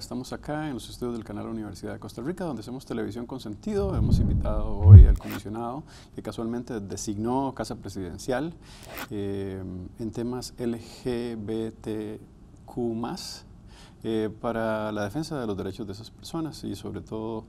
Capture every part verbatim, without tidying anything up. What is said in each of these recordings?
estamos acá en los estudios del canal Universidad de Costa Rica, donde hacemos Televisión con Sentido. Hemos invitado hoy al comisionado que casualmente designó Casa Presidencial eh, en temas L G B T Q más eh, para la defensa de los derechos de esas personas, y sobre todo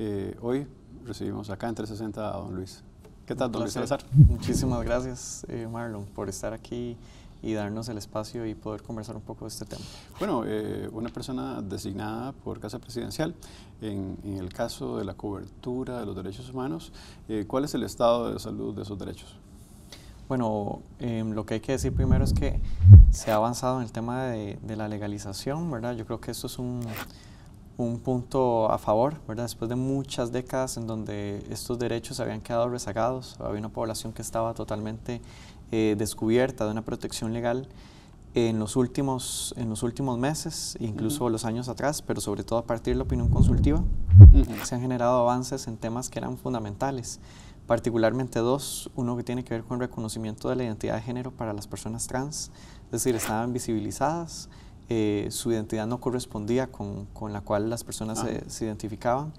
eh, hoy recibimos acá en trescientos sesenta a don Luis. ¿Qué tal, don Luis Salazar? Muchísimas gracias, eh, Marlon, por estar aquí y darnos el espacio y poder conversar un poco de este tema. Bueno, eh, una persona designada por Casa Presidencial, en, en el caso de la cobertura de los derechos humanos, eh, ¿cuál es el estado de salud de esos derechos? Bueno, eh, lo que hay que decir primero es que se ha avanzado en el tema de, de la legalización, ¿verdad? Yo creo que esto es un, un punto a favor, ¿verdad? Después de muchas décadas en donde estos derechos habían quedado rezagados, había una población que estaba totalmente Eh, descubierta de una protección legal en los últimos, en los últimos meses, incluso uh-huh. los años atrás, pero sobre todo a partir de la opinión consultiva, uh-huh. se han generado avances en temas que eran fundamentales, particularmente dos, uno que tiene que ver con reconocimiento de la identidad de género para las personas trans, es decir, estaban visibilizadas, eh, su identidad no correspondía con, con la cual las personas uh-huh. se, se identificaban.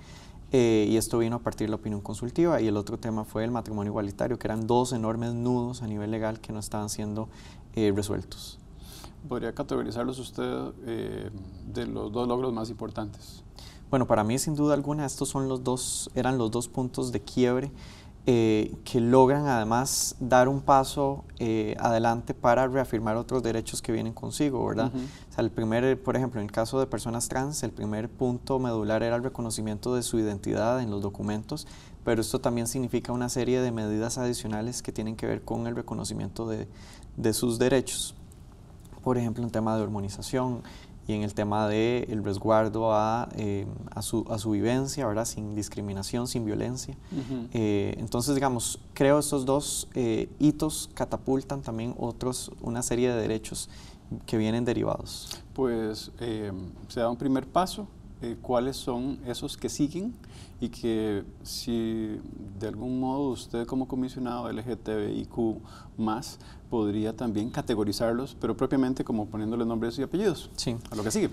Eh, y esto vino a partir de la opinión consultiva, y el otro tema fue el matrimonio igualitario, que eran dos enormes nudos a nivel legal que no estaban siendo eh, resueltos. ¿Podría categorizarlos usted eh, de los dos logros más importantes? Bueno, para mí sin duda alguna estos son los dos, eran los dos puntos de quiebre eh, que logran además dar un paso eh, adelante para reafirmar otros derechos que vienen consigo, ¿verdad? Uh-huh. O sea, el primer, por ejemplo, en el caso de personas trans, el primer punto medular era el reconocimiento de su identidad en los documentos, pero esto también significa una serie de medidas adicionales que tienen que ver con el reconocimiento de, de sus derechos. Por ejemplo, en tema de hormonización y en el tema del resguardo a, eh, a, su, a su vivencia, ¿verdad? Sin discriminación, sin violencia. Uh-huh. eh, entonces, digamos, creo estos dos eh, hitos catapultan también otros, una serie de derechos que vienen derivados. Pues eh, se da un primer paso, eh, ¿cuáles son esos que siguen? Y que si de algún modo usted como comisionado L G B T I Q más, podría también categorizarlos, pero propiamente como poniéndole nombres y apellidos, sí, a lo que sigue.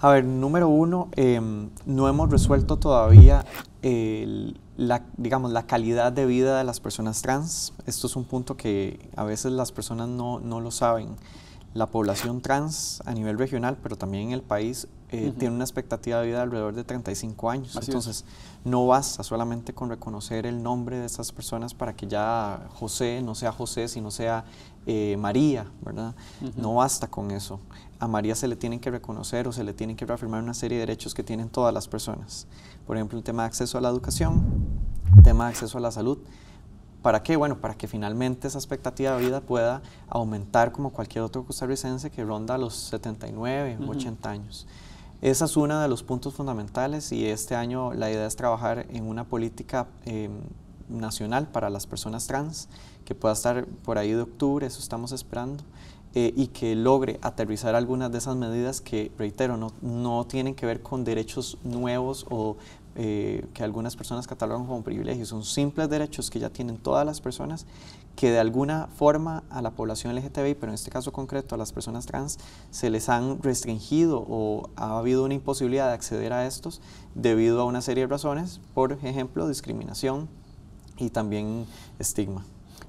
A ver, número uno, eh, no hemos resuelto todavía el... La, digamos, la calidad de vida de las personas trans. Esto es un punto que a veces las personas no, no lo saben. La población trans a nivel regional, pero también en el país, eh, uh-huh. tiene una expectativa de vida de alrededor de treinta y cinco años. Así Entonces, es. no basta solamente con reconocer el nombre de estas personas para que ya José no sea José, sino sea eh, María, ¿verdad? Uh-huh. No basta con eso. A María se le tienen que reconocer o se le tienen que reafirmar una serie de derechos que tienen todas las personas. Por ejemplo, el tema de acceso a la educación, tema de acceso a la salud. ¿Para qué? Bueno, para que finalmente esa expectativa de vida pueda aumentar como cualquier otro costarricense, que ronda los setenta y nueve, uh-huh. ochenta años. Ese es uno de los puntos fundamentales, y este año la idea es trabajar en una política eh, nacional para las personas trans que pueda estar por ahí de octubre, eso estamos esperando, eh, y que logre aterrizar algunas de esas medidas que, reitero, no, no tienen que ver con derechos nuevos o Eh, que algunas personas catalogan como privilegios, son simples derechos que ya tienen todas las personas, que de alguna forma a la población L G B T I, pero en este caso concreto a las personas trans, se les han restringido o ha habido una imposibilidad de acceder a estos debido a una serie de razones, por ejemplo, discriminación y también estigma.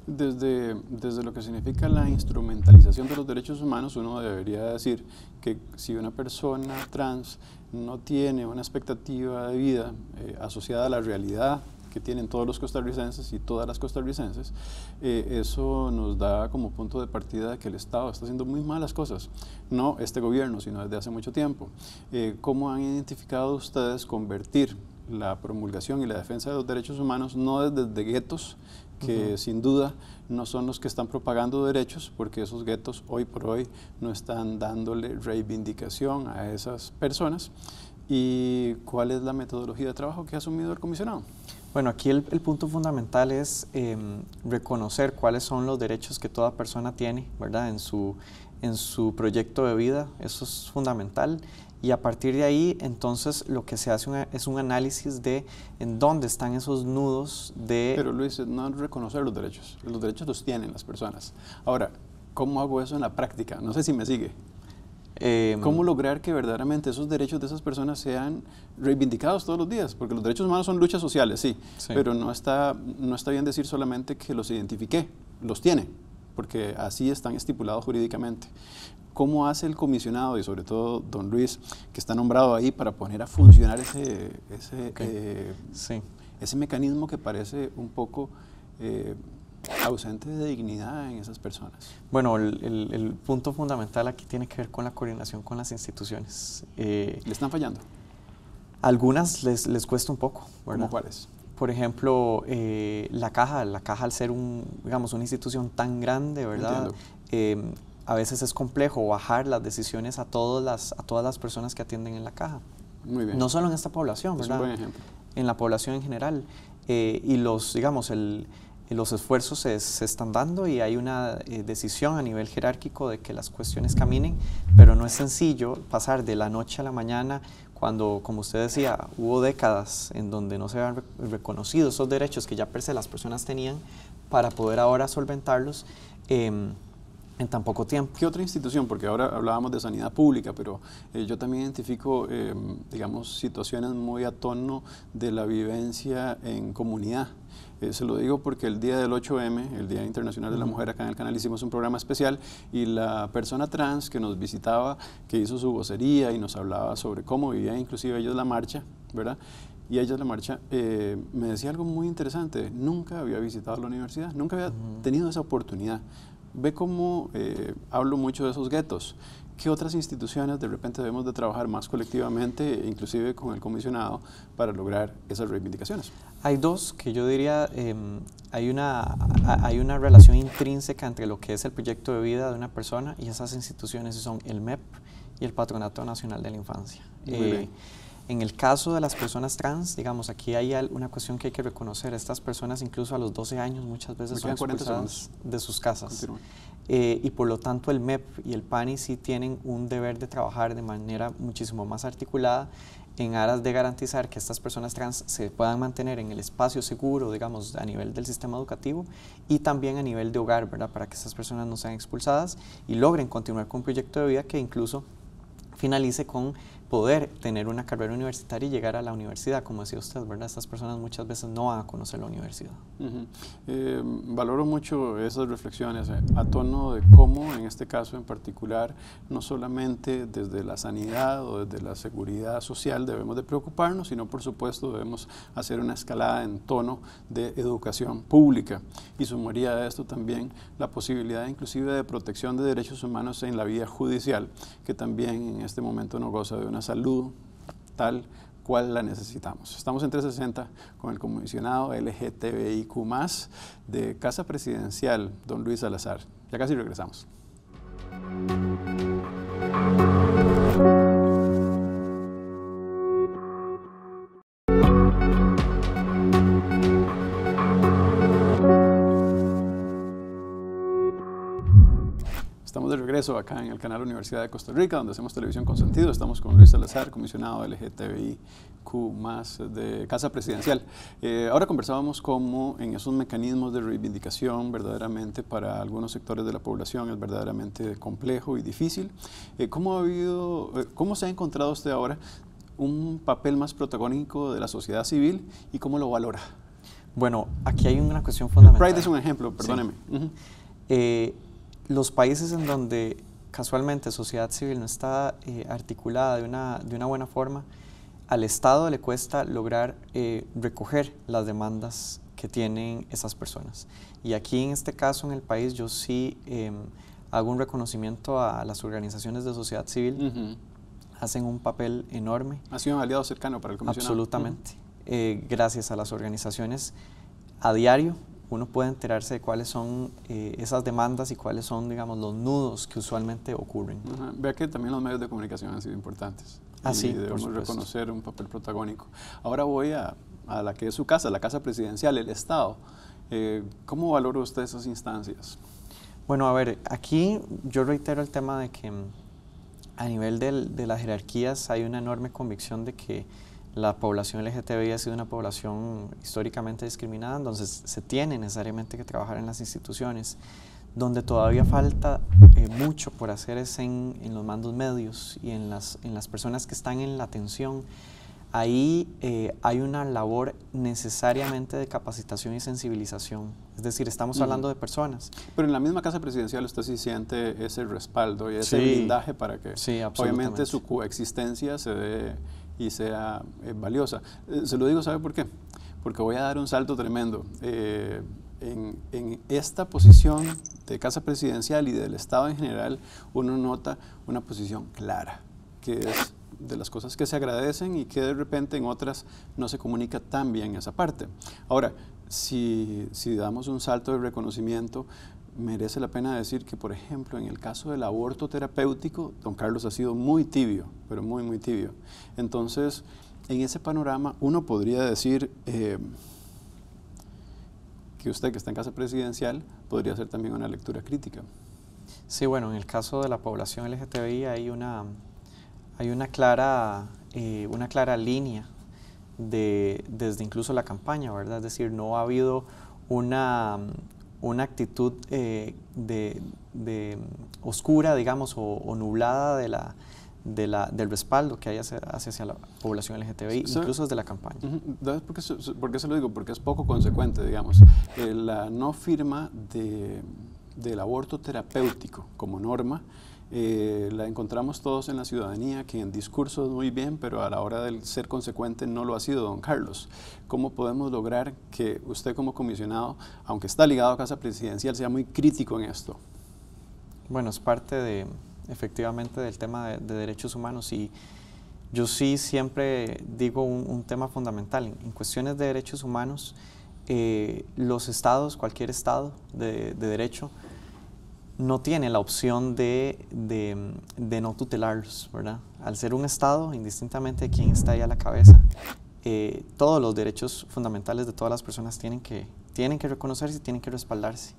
Desde, desde lo que significa la instrumentalización de los derechos humanos, uno debería decir que si una persona trans no tiene una expectativa de vida eh, asociada a la realidad que tienen todos los costarricenses y todas las costarricenses, eh, eso nos da como punto de partida que el Estado está haciendo muy malas cosas, no este gobierno, sino desde hace mucho tiempo. Eh, ¿Cómo han identificado ustedes convertir la promulgación y la defensa de los derechos humanos no desde, desde guetos, que uh-huh. sin duda no son los que están propagando derechos, porque esos guetos hoy por hoy no están dándole reivindicación a esas personas? ¿Y cuál es la metodología de trabajo que ha asumido el comisionado? Bueno, aquí el, el punto fundamental es eh, reconocer cuáles son los derechos que toda persona tiene, ¿verdad? En su, en su proyecto de vida, eso es fundamental. Y a partir de ahí, entonces, lo que se hace una, es un análisis de en dónde están esos nudos de... Pero Luis, no reconocer los derechos. Los derechos los tienen las personas. Ahora, ¿cómo hago eso en la práctica? No sé si me sigue. Eh, ¿Cómo lograr que verdaderamente esos derechos de esas personas sean reivindicados todos los días? Porque los derechos humanos son luchas sociales, sí, sí. pero no está, no está bien decir solamente que los identifiqué, los tiene, porque así están estipulados jurídicamente. ¿Cómo hace el comisionado, y sobre todo don Luis, que está nombrado ahí para poner a funcionar ese, ese, okay. eh, sí. ese mecanismo que parece un poco... Eh, ausente de dignidad en esas personas? Bueno, el, el, el punto fundamental aquí tiene que ver con la coordinación con las instituciones. Eh, ¿Le están fallando? Algunas les, les cuesta un poco, ¿verdad? ¿Cómo cuáles? Por ejemplo, eh, la caja, la caja al ser un, digamos, una institución tan grande, ¿verdad? Eh, a veces es complejo bajar las decisiones a, todas las, a todas las personas que atienden en la caja. Muy bien. No solo en esta población, ¿verdad? Es un buen ejemplo. En la población en general. Eh, y los, digamos, el... los esfuerzos se, se están dando y hay una eh, decisión a nivel jerárquico de que las cuestiones caminen, pero no es sencillo pasar de la noche a la mañana cuando, como usted decía, hubo décadas en donde no se habían reconocido esos derechos que ya per se las personas tenían para poder ahora solventarlos eh, en tan poco tiempo. ¿Qué otra institución? Porque ahora hablábamos de sanidad pública, pero eh, yo también identifico, eh, digamos, situaciones muy a tono de la vivencia en comunidad. Eh, se lo digo porque el día del ocho eme, el Día Internacional de la Mujer, acá en el canal hicimos un programa especial y la persona trans que nos visitaba, que hizo su vocería y nos hablaba sobre cómo vivía inclusive ellos la marcha, ¿verdad? Y ellos la marcha, eh, me decía algo muy interesante, nunca había visitado la universidad, nunca había uh-huh. tenido esa oportunidad. Ve cómo eh, hablo mucho de esos guetos. ¿Qué otras instituciones de repente debemos de trabajar más colectivamente, inclusive con el comisionado, para lograr esas reivindicaciones? Hay dos que yo diría, eh, hay, una, hay una relación intrínseca entre lo que es el proyecto de vida de una persona y esas instituciones son el M E P y el Patronato Nacional de la Infancia. Eh, en el caso de las personas trans, digamos, aquí hay una cuestión que hay que reconocer. Estas personas incluso a los doce años muchas veces son expulsadas de sus casas. Eh, y por lo tanto el M E P y el PANI sí tienen un deber de trabajar de manera muchísimo más articulada en aras de garantizar que estas personas trans se puedan mantener en el espacio seguro, digamos, a nivel del sistema educativo y también a nivel de hogar, ¿verdad? Para que estas personas no sean expulsadas y logren continuar con un proyecto de vida que incluso finalice con poder tener una carrera universitaria y llegar a la universidad, como decía usted, ¿verdad? Estas personas muchas veces no van a conocer la universidad. Uh-huh. eh, valoro mucho esas reflexiones eh, a tono de cómo, en este caso en particular, no solamente desde la sanidad o desde la seguridad social debemos de preocuparnos, sino por supuesto debemos hacer una escalada en tono de educación pública y sumaría a esto también la posibilidad inclusive de protección de derechos humanos en la vía judicial, que también en este momento no goza de una salud tal cual la necesitamos. Estamos en trescientos sesenta con el comisionado L G B T I Q más, de Casa Presidencial, don Luis Salazar. Ya casi regresamos. Eso acá en el canal Universidad de Costa Rica, donde hacemos Televisión con Sentido. Estamos con Luis Salazar, comisionado L G B T I Q más, de Casa Presidencial. Eh, ahora conversábamos cómo en esos mecanismos de reivindicación verdaderamente para algunos sectores de la población es verdaderamente complejo y difícil. Eh, ¿cómo ha habido, cómo se ha encontrado usted ahora un papel más protagónico de la sociedad civil y cómo lo valora? Bueno, aquí hay una cuestión fundamental. Pride es un ejemplo, perdóneme. Sí. Uh-huh. eh, Los países en donde casualmente sociedad civil no está eh, articulada de una, de una buena forma, al Estado le cuesta lograr eh, recoger las demandas que tienen esas personas. Y aquí en este caso en el país yo sí eh, hago un reconocimiento a las organizaciones de sociedad civil, uh-huh. hacen un papel enorme. Ha sido un aliado cercano para el comisionado. Absolutamente. Uh-huh. eh, gracias a las organizaciones a diario uno puede enterarse de cuáles son eh, esas demandas y cuáles son, digamos, los nudos que usualmente ocurren. Ajá. Vea que también los medios de comunicación han sido importantes. Así, ah, debemos reconocer un papel protagónico. Ahora voy a, a la que es su casa, la Casa Presidencial, el Estado. Eh, ¿Cómo valora usted esas instancias? Bueno, a ver, aquí yo reitero el tema de que a nivel del, de las jerarquías hay una enorme convicción de que la población L G B T I ha sido una población históricamente discriminada, entonces se tiene necesariamente que trabajar en las instituciones. Donde todavía falta eh, mucho por hacer es en, en los mandos medios y en las, en las personas que están en la atención. Ahí eh, hay una labor necesariamente de capacitación y sensibilización. Es decir, estamos hablando de personas. Pero en la misma Casa Presidencial usted sí siente ese respaldo y ese sí, blindaje para que sí, obviamente su coexistencia se dé y sea eh, valiosa. Eh, se lo digo, ¿sabe por qué? Porque voy a dar un salto tremendo. Eh, En, en esta posición de Casa Presidencial y del Estado en general, uno nota una posición clara, que es de las cosas que se agradecen y que de repente en otras no se comunica tan bien esa parte. Ahora, si, si damos un salto de reconocimiento, merece la pena decir que, por ejemplo, en el caso del aborto terapéutico, don Carlos ha sido muy tibio, pero muy, muy tibio. Entonces, en ese panorama, uno podría decir... Eh, que usted, que está en Casa Presidencial, podría hacer también una lectura crítica. Sí, bueno, en el caso de la población L G B T I hay una, hay una, clara, eh, una clara línea de, desde incluso la campaña, ¿verdad? Es decir, no ha habido una, una actitud eh, de, de oscura, digamos, o, o nublada de la... De la, del respaldo que hay hacia, hacia la población L G B T I, o sea, incluso desde la campaña. ¿Sabes por qué, por qué se lo digo? Porque es poco consecuente, digamos. Eh, la no firma de, del aborto terapéutico como norma, eh, la encontramos todos en la ciudadanía, que en discurso es muy bien, pero a la hora del ser consecuente no lo ha sido, don Carlos. ¿Cómo podemos lograr que usted como comisionado, aunque está ligado a Casa Presidencial, sea muy crítico en esto? Bueno, es parte de... efectivamente del tema de, de derechos humanos, y yo sí siempre digo un, un tema fundamental. En, en cuestiones de derechos humanos, eh, los estados, cualquier estado de, de derecho, no tiene la opción de, de, de no tutelarlos, ¿verdad? Al ser un estado, indistintamente de quién está ahí a la cabeza, eh, todos los derechos fundamentales de todas las personas tienen que, tienen que reconocerse y tienen que respaldarse.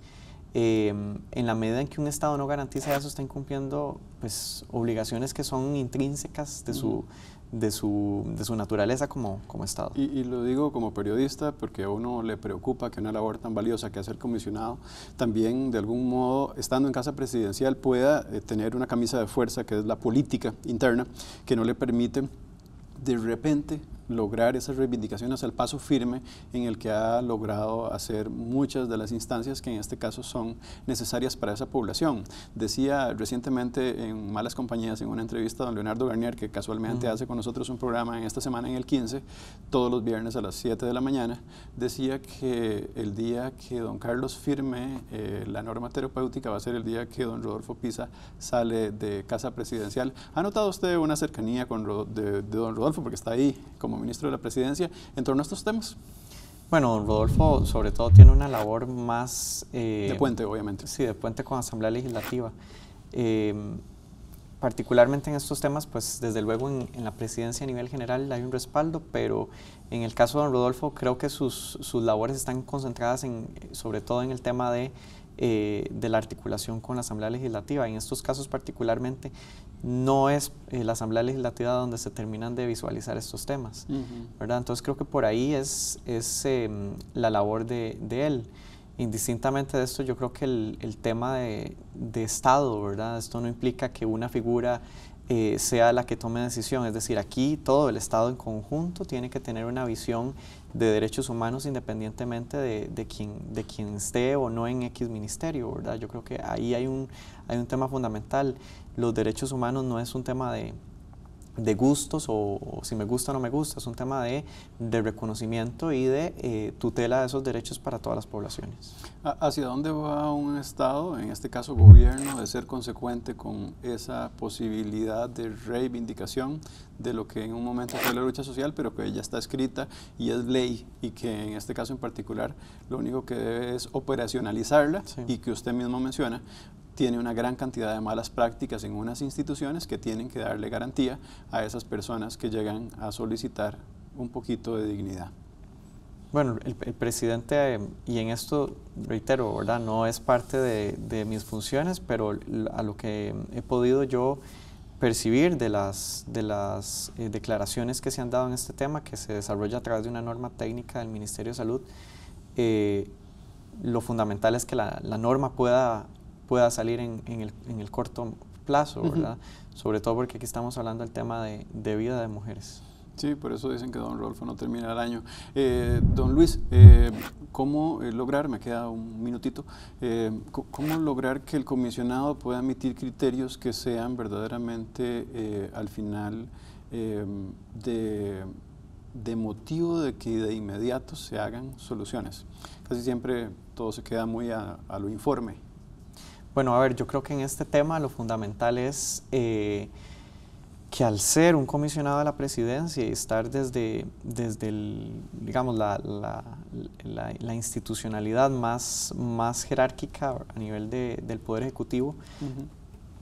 Eh, en la medida en que un Estado no garantiza eso, está incumpliendo pues, obligaciones que son intrínsecas de su, de su, de su naturaleza como, como Estado. Y, y lo digo como periodista, porque a uno le preocupa que una labor tan valiosa que hacer comisionado, también de algún modo, estando en Casa Presidencial, pueda eh, tener una camisa de fuerza, que es la política interna, que no le permite de repente lograr esas reivindicaciones al paso firme en el que ha logrado hacer muchas de las instancias que en este caso son necesarias para esa población. Decía recientemente en Malas Compañías, en una entrevista a don Leonardo Garnier, que casualmente uh-huh. hace con nosotros un programa en esta semana en el quince, todos los viernes a las siete de la mañana, decía que el día que don Carlos firme eh, la norma terapéutica va a ser el día que don Rodolfo Pisa sale de Casa Presidencial. ¿Ha notado usted una cercanía con Rod- de, de don Rodolfo, porque está ahí como ministro de la Presidencia, en torno a estos temas? Bueno, don Rodolfo sobre todo tiene una labor más... Eh, de puente, obviamente. Sí, de puente con Asamblea Legislativa. Eh, particularmente en estos temas, pues desde luego en, en la Presidencia a nivel general hay un respaldo, pero en el caso de don Rodolfo creo que sus, sus labores están concentradas en, sobre todo en el tema de, eh, de la articulación con la Asamblea Legislativa. En estos casos particularmente no es eh, la Asamblea Legislativa donde se terminan de visualizar estos temas, uh-huh. ¿verdad? Entonces creo que por ahí es, es eh, la labor de, de él. Indistintamente de esto, yo creo que el, el tema de, de Estado, ¿verdad? Esto no implica que una figura eh, sea la que tome decisión. Es decir, aquí todo el Estado en conjunto tiene que tener una visión de derechos humanos independientemente de, de, quien, de quien esté o no en X ministerio, ¿verdad? Yo creo que ahí hay un, hay un tema fundamental. Los derechos humanos no es un tema de, de gustos o, o si me gusta o no me gusta, es un tema de, de reconocimiento y de eh, tutela de esos derechos para todas las poblaciones. ¿Hacia dónde va un Estado, en este caso gobierno, de ser consecuente con esa posibilidad de reivindicación de lo que en un momento fue la lucha social, pero que ya está escrita y es ley, y que en este caso en particular lo único que debe es operacionalizarla, sí. y que usted mismo menciona, tiene una gran cantidad de malas prácticas en unas instituciones que tienen que darle garantía a esas personas que llegan a solicitar un poquito de dignidad? Bueno, el, el presidente, eh, y en esto reitero, ¿verdad? No es parte de, de mis funciones, pero a lo que he podido yo percibir de las, de las eh, declaraciones que se han dado en este tema, que se desarrolla a través de una norma técnica del Ministerio de Salud, eh, lo fundamental es que la, la norma pueda pueda salir en, en, el, en el corto plazo, ¿verdad? Uh-huh. Sobre todo porque aquí estamos hablando del tema de, de vida de mujeres. Sí, por eso dicen que don Rodolfo no termina el año. Eh, don Luis, eh, ¿cómo lograr, me queda un minutito, eh, cómo lograr que el comisionado pueda emitir criterios que sean verdaderamente eh, al final eh, de, de motivo de que de inmediato se hagan soluciones? Casi siempre todo se queda muy a, a lo informe. Bueno, a ver, yo creo que en este tema lo fundamental es... Eh, que al ser un comisionado de la presidencia y estar desde, desde el, digamos, la, la, la, la institucionalidad más, más jerárquica a nivel de, del Poder Ejecutivo, uh-huh.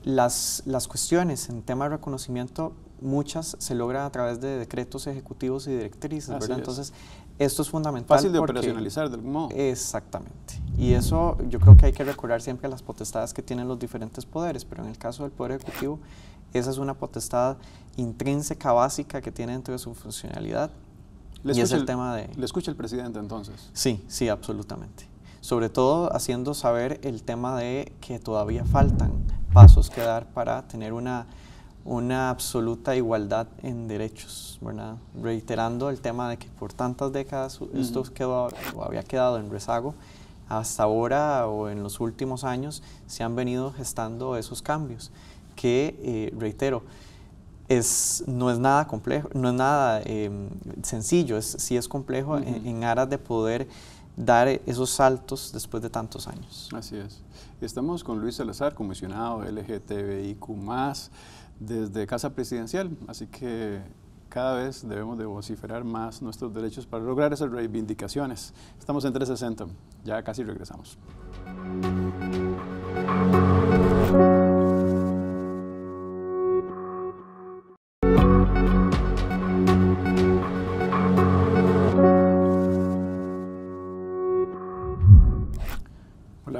las, las cuestiones en tema de reconocimiento, muchas se logran a través de decretos ejecutivos y directrices, así ¿verdad? Es. Entonces, esto es fundamental. Fácil de porque, operacionalizar, de algún modo. Exactamente. Y eso yo creo que hay que recordar siempre las potestades que tienen los diferentes poderes, pero en el caso del Poder Ejecutivo, esa es una potestad intrínseca, básica, que tiene dentro de su funcionalidad. Y es el tema de... ¿Le escucha el presidente entonces? Sí, sí, absolutamente. Sobre todo haciendo saber el tema de que todavía faltan pasos que dar para tener una, una absoluta igualdad en derechos, ¿verdad? Reiterando el tema de que por tantas décadas uh-huh. esto quedó, o había quedado en rezago. Hasta ahora o en los últimos años se han venido gestando esos cambios. Que, eh, reitero, es, no es nada complejo, no es nada eh, sencillo, es, sí es complejo uh-huh. en, en aras de poder dar esos saltos después de tantos años. Así es. Estamos con Luis Salazar, comisionado L G B T I Q más, desde Casa Presidencial, así que cada vez debemos de vociferar más nuestros derechos para lograr esas reivindicaciones. Estamos en trescientos sesenta, ya casi regresamos.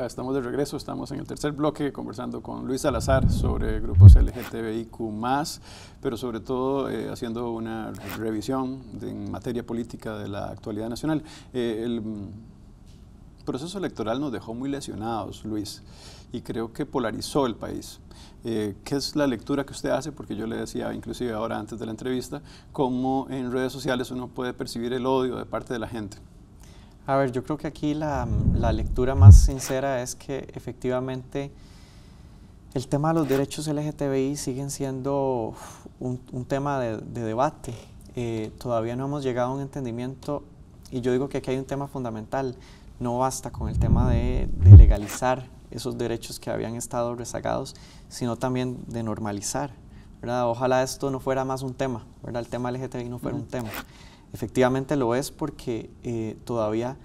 Estamos de regreso, estamos en el tercer bloque conversando con Luis Salazar sobre grupos L G B T I Q más, pero sobre todo eh, haciendo una revisión de, en materia política de la actualidad nacional. Eh, el proceso electoral nos dejó muy lesionados, Luis, y creo que polarizó el país. Eh, ¿Qué es la lectura que usted hace? Porque yo le decía, inclusive ahora antes de la entrevista, cómo en redes sociales uno puede percibir el odio de parte de la gente. A ver, yo creo que aquí la, la lectura más sincera es que efectivamente el tema de los derechos L G B T I siguen siendo un, un tema de, de debate. Eh, todavía no hemos llegado a un entendimiento y yo digo que aquí hay un tema fundamental. No basta con el tema de, de legalizar esos derechos que habían estado rezagados, sino también de normalizar, ¿verdad? Ojalá esto no fuera más un tema, ¿verdad? El tema L G B T I no fuera un tema. Efectivamente lo es porque eh, todavía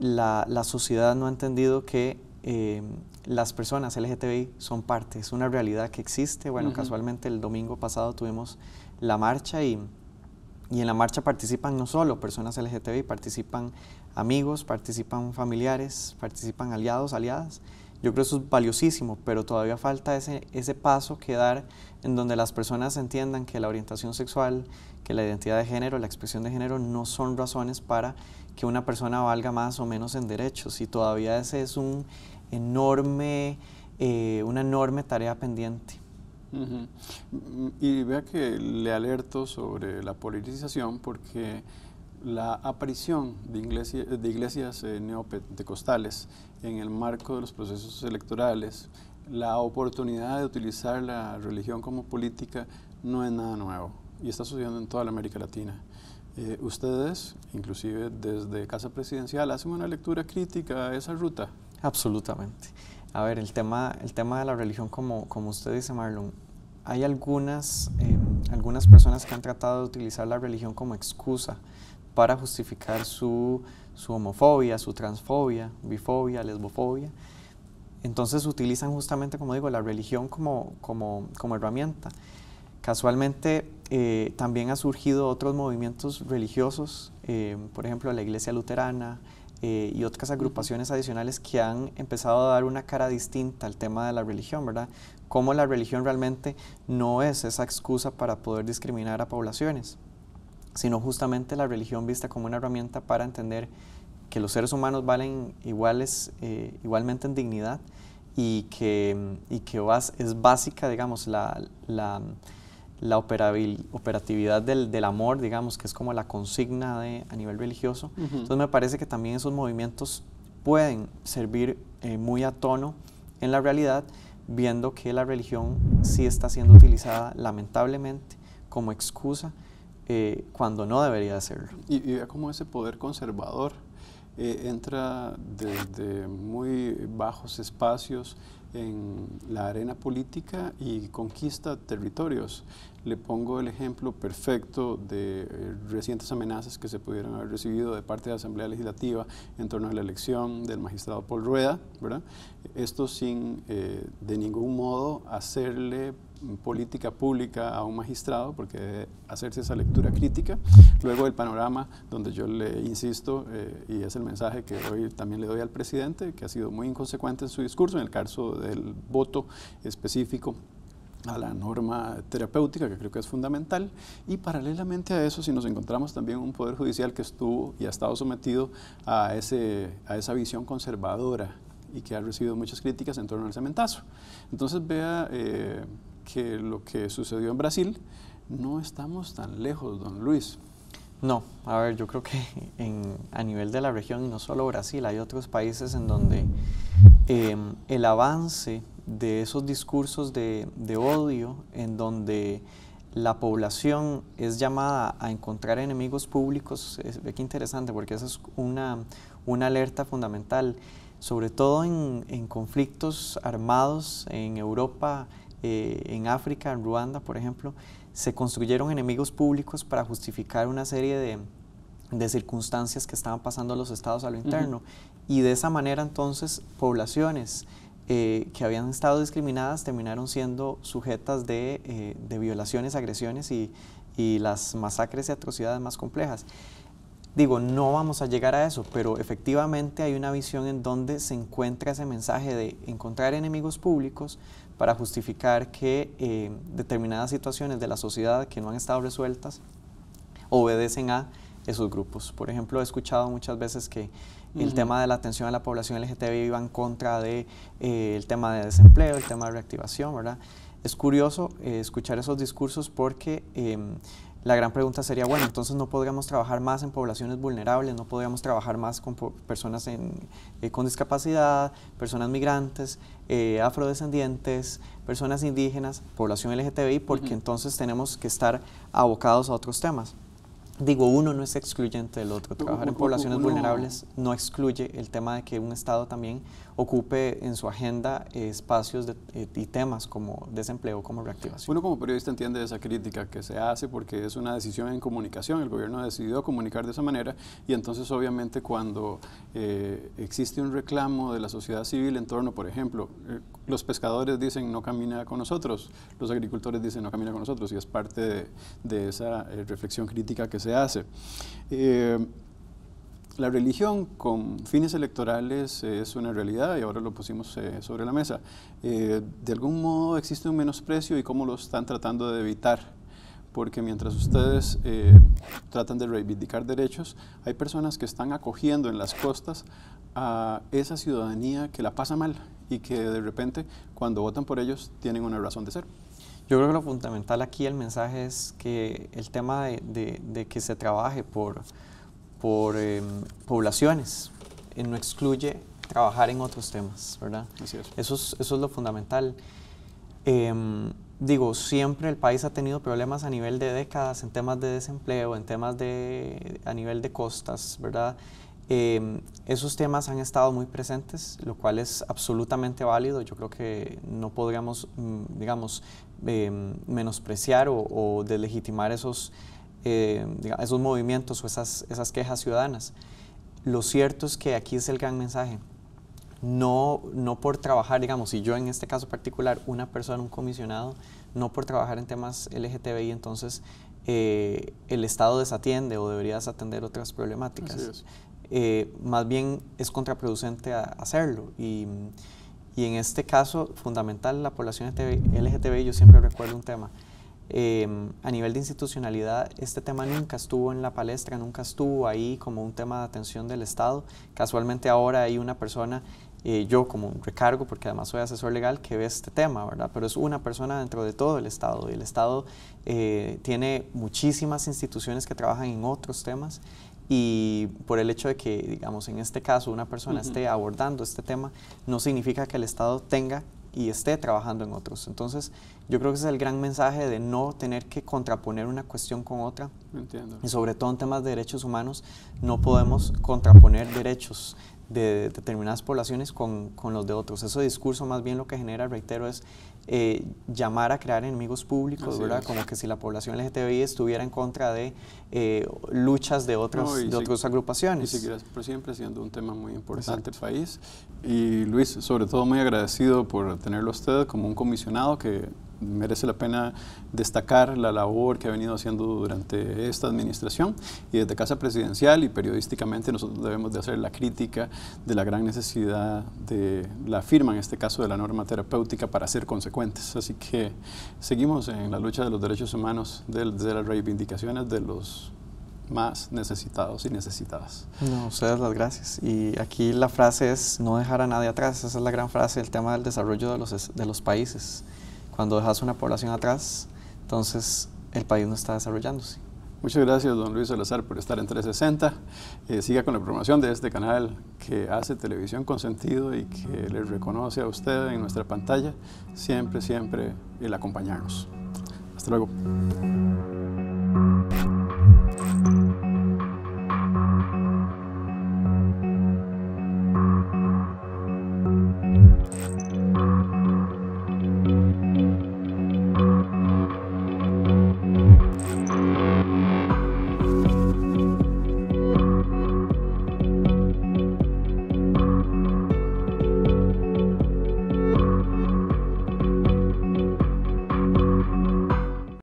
la, la sociedad no ha entendido que eh, las personas L G B T I son parte, es una realidad que existe. Bueno, uh-huh. casualmente el domingo pasado tuvimos la marcha y, y en la marcha participan no solo personas L G B T I, participan amigos, participan familiares, participan aliados, aliadas. Yo creo que eso es valiosísimo, pero todavía falta ese, ese paso que dar en donde las personas entiendan que la orientación sexual, que la identidad de género, la expresión de género no son razones para que una persona valga más o menos en derechos, y todavía ese es un enorme, eh, una enorme tarea pendiente. Uh-huh. Y vea que le alerto sobre la polarización porque la aparición de, iglesia, de iglesias eh, neopentecostales en el marco de los procesos electorales, la oportunidad de utilizar la religión como política no es nada nuevo y está sucediendo en toda la América Latina. Eh, ustedes, inclusive desde Casa Presidencial, ¿hacen una lectura crítica a esa ruta? Absolutamente. A ver, el tema, el tema de la religión, como, como usted dice, Marlon, hay algunas, eh, algunas personas que han tratado de utilizar la religión como excusa para justificar su, su homofobia, su transfobia, bifobia, lesbofobia. Entonces utilizan justamente, como digo, la religión como, como, como herramienta. Casualmente eh, también han surgido otros movimientos religiosos, eh, por ejemplo la Iglesia Luterana eh, y otras agrupaciones adicionales que han empezado a dar una cara distinta al tema de la religión, ¿verdad? Cómo la religión realmente no es esa excusa para poder discriminar a poblaciones, sino justamente la religión vista como una herramienta para entender que los seres humanos valen iguales, eh, igualmente en dignidad y que, y que vas, es básica, digamos, la, la, la operabil, operatividad del, del amor, digamos, que es como la consigna de, a nivel religioso. Uh-huh. Entonces me parece que también esos movimientos pueden servir eh, muy a tono en la realidad, viendo que la religión sí está siendo utilizada, lamentablemente, como excusa eh, cuando no debería de serlo. Y, y vea cómo ese poder conservador eh, entra desde muy bajos espacios en la arena política y conquista territorios. Le pongo el ejemplo perfecto de eh, recientes amenazas que se pudieron haber recibido de parte de la Asamblea Legislativa en torno a la elección del magistrado Paul Rueda, ¿verdad? Esto sin eh, de ningún modo hacerle política pública a un magistrado, porque debe hacerse esa lectura crítica. Luego el panorama donde yo le insisto, eh, y es el mensaje que hoy también le doy al presidente, que ha sido muy inconsecuente en su discurso, en el caso del voto específico a la norma terapéutica, que creo que es fundamental, y paralelamente a eso, si nos encontramos también un poder judicial que estuvo y ha estado sometido a, ese, a esa visión conservadora y que ha recibido muchas críticas en torno al cementazo. Entonces vea eh, que lo que sucedió en Brasil, no estamos tan lejos, don Luis. No, a ver, yo creo que en, a nivel de la región, y no solo Brasil, hay otros países en donde eh, el avance de esos discursos de, de odio, en donde la población es llamada a encontrar enemigos públicos, es, es interesante, porque esa es una, una alerta fundamental, sobre todo en, en conflictos armados en Europa, Eh, en África, en Ruanda, por ejemplo, se construyeron enemigos públicos para justificar una serie de, de circunstancias que estaban pasando a los estados a lo interno. Uh-huh. Y de esa manera, entonces, poblaciones eh, que habían estado discriminadas terminaron siendo sujetas de, eh, de violaciones, agresiones y, y las masacres y atrocidades más complejas. Digo, no vamos a llegar a eso, pero efectivamente hay una visión en donde se encuentra ese mensaje de encontrar enemigos públicos para justificar que eh, determinadas situaciones de la sociedad que no han estado resueltas obedecen a esos grupos. Por ejemplo, he escuchado muchas veces que el uh-huh. tema de la atención a la población L G B T I va en contra del de, eh, tema de desempleo, el tema de reactivación, ¿verdad? Es curioso eh, escuchar esos discursos porque... Eh, La gran pregunta sería, bueno, entonces no podríamos trabajar más en poblaciones vulnerables, no podríamos trabajar más con personas en, eh, con discapacidad, personas migrantes, eh, afrodescendientes, personas indígenas, población L G B T I, porque uh-huh. entonces tenemos que estar abocados a otros temas. Digo, uno no es excluyente del otro. Trabajar en poblaciones uno, vulnerables no excluye el tema de que un Estado también ocupe en su agenda eh, espacios de, eh, y temas como desempleo, como reactivación. Uno como periodista entiende esa crítica que se hace porque es una decisión en comunicación. El gobierno ha decidido comunicar de esa manera y entonces obviamente cuando eh, existe un reclamo de la sociedad civil en torno, por ejemplo, eh, los pescadores dicen no camina con nosotros, los agricultores dicen no camina con nosotros y es parte de, de esa eh, reflexión crítica que se se hace. Eh, la religión con fines electorales eh, es una realidad y ahora lo pusimos eh, sobre la mesa. Eh, de algún modo existe un menosprecio y cómo lo están tratando de evitar, porque mientras ustedes eh, tratan de reivindicar derechos, hay personas que están acogiendo en las costas a esa ciudadanía que la pasa mal y que de repente cuando votan por ellos tienen una razón de ser. Yo creo que lo fundamental aquí, el mensaje es que el tema de, de, de que se trabaje por, por eh, poblaciones eh, no excluye trabajar en otros temas, ¿verdad? Así es. Eso es, eso es lo fundamental. Eh, digo, siempre el país ha tenido problemas a nivel de décadas en temas de desempleo, en temas de, a nivel de costas, ¿verdad? Eh, esos temas han estado muy presentes, lo cual es absolutamente válido. Yo creo que no podríamos, digamos, eh, menospreciar o, o deslegitimar esos, eh, esos movimientos o esas, esas quejas ciudadanas. Lo cierto es que aquí es el gran mensaje. No, no por trabajar, digamos, si yo en este caso particular, una persona, un comisionado, no por trabajar en temas L G B T I, entonces eh, el Estado desatiende o debería desatender otras problemáticas. Así es. Eh, más bien es contraproducente a hacerlo y, y en este caso fundamental la población L G B T I, yo siempre recuerdo un tema, eh, a nivel de institucionalidad este tema nunca estuvo en la palestra, nunca estuvo ahí como un tema de atención del Estado. Casualmente ahora hay una persona eh, yo como un recargo, porque además soy asesor legal, que ve este tema, ¿verdad? Pero es una persona dentro de todo el Estado, y el Estado eh, tiene muchísimas instituciones que trabajan en otros temas, y por el hecho de que, digamos, en este caso una persona Uh-huh. esté abordando este tema, no significa que el Estado tenga y esté trabajando en otros. Entonces, yo creo que ese es el gran mensaje de no tener que contraponer una cuestión con otra. Entiendo. Y sobre todo en temas de derechos humanos, no podemos contraponer derechos de determinadas poblaciones con, con los de otros. Ese discurso más bien lo que genera, reitero, es eh, llamar a crear enemigos públicos, ¿verdad? Como que si la población L G B T I estuviera en contra de eh, luchas de otras, no, de si, otras agrupaciones. Y seguirá siempre siendo un tema muy importante del país. Y Luis, sobre todo muy agradecido por tenerlo a usted como un comisionado que merece la pena destacar la labor que ha venido haciendo durante esta administración, y desde Casa Presidencial y periodísticamente nosotros debemos de hacer la crítica de la gran necesidad de la firma, en este caso de la norma terapéutica, para ser consecuentes. Así que seguimos en la lucha de los derechos humanos, de, de las reivindicaciones de los más necesitados y necesitadas. No, ustedes las gracias. Y aquí la frase es no dejar a nadie atrás. Esa es la gran frase del tema del desarrollo de los, de los países. Cuando dejas una población atrás, entonces el país no está desarrollándose. Muchas gracias, don Luis Salazar, por estar en trescientos sesenta. Eh, siga con la programación de este canal que hace Televisión con Sentido y que le reconoce a usted en nuestra pantalla siempre, siempre el acompañarnos. Hasta luego.